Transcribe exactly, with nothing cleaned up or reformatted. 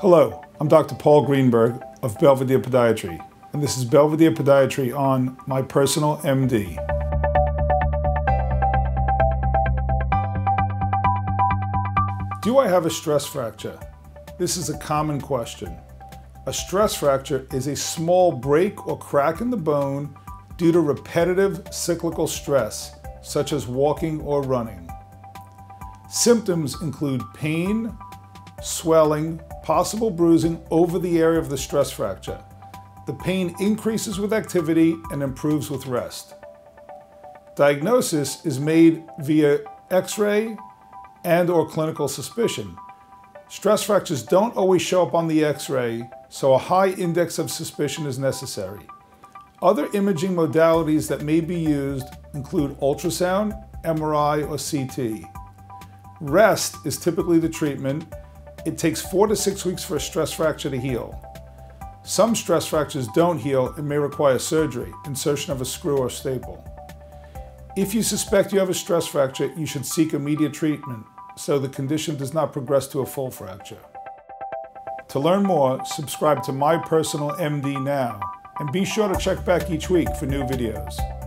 Hello, I'm Doctor Paul Greenberg of Belvedere Podiatry, and this is Belvedere Podiatry on My Personal M D. Do I have a stress fracture? This is a common question. A stress fracture is a small break or crack in the bone due to repetitive cyclical stress, such as walking or running. Symptoms include pain, swelling, possible bruising over the area of the stress fracture. The pain increases with activity and improves with rest. Diagnosis is made via x-ray and or clinical suspicion. Stress fractures don't always show up on the x-ray, so a high index of suspicion is necessary. Other imaging modalities that may be used include ultrasound, M R I, or C T. Rest is typically the treatment. It takes four to six weeks for a stress fracture to heal. Some stress fractures don't heal and may require surgery, insertion of a screw or staple. If you suspect you have a stress fracture, you should seek immediate treatment so the condition does not progress to a full fracture. To learn more, subscribe to My Personal M D now, and be sure to check back each week for new videos.